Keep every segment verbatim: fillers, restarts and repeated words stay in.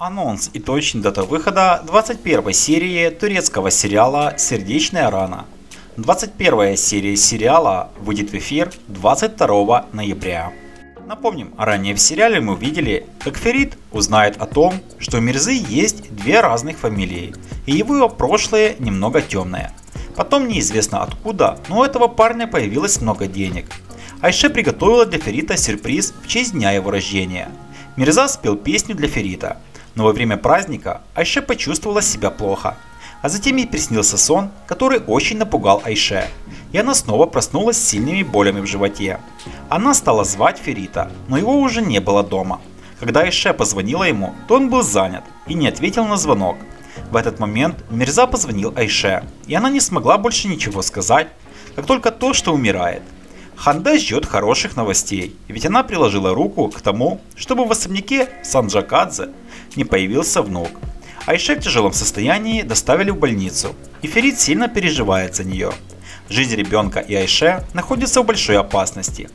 Анонс и точная дата выхода двадцать первой серии турецкого сериала «Сердечная рана». двадцать первая серия сериала выйдет в эфир двадцать второго ноября. Напомним, ранее в сериале мы увидели, как Ферит узнает о том, что у Мирзы есть две разных фамилии, и его прошлое немного темное. Потом неизвестно откуда, но у этого парня появилось много денег. Айше приготовила для Ферита сюрприз в честь дня его рождения. Мирза спел песню для Ферита, но во время праздника Айше почувствовала себя плохо. А затем ей приснился сон, который очень напугал Айше, и она снова проснулась с сильными болями в животе. Она стала звать Ферита, но его уже не было дома. Когда Айше позвонила ему, то он был занят и не ответил на звонок. В этот момент Мирза позвонил Айше, и она не смогла больше ничего сказать, как только то, что умирает. Ханда ждет хороших новостей, ведь она приложила руку к тому, чтобы в особняке Санджакадзе не появился внук. Айше в тяжелом состоянии доставили в больницу, и Ферит сильно переживает за нее. Жизнь ребенка и Айше находится в большой опасности.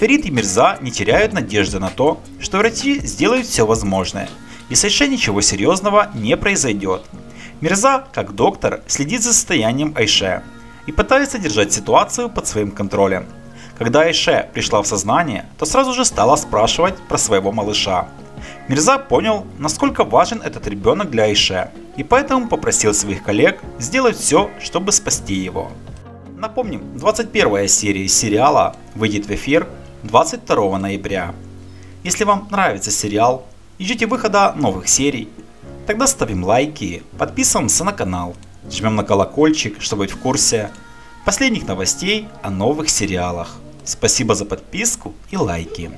Ферит и Мирза не теряют надежды на то, что врачи сделают все возможное, и с Айше ничего серьезного не произойдет. Мирза, как доктор, следит за состоянием Айше и пытается держать ситуацию под своим контролем. Когда Айше пришла в сознание, то сразу же стала спрашивать про своего малыша. Мирза понял, насколько важен этот ребенок для Айше, и поэтому попросил своих коллег сделать все, чтобы спасти его. Напомним, двадцать первая серия сериала выйдет в эфир двадцать второго ноября. Если вам нравится сериал и ждете выхода новых серий, тогда ставим лайки, подписываемся на канал, жмем на колокольчик, чтобы быть в курсе последних новостей о новых сериалах. Спасибо за подписку и лайки.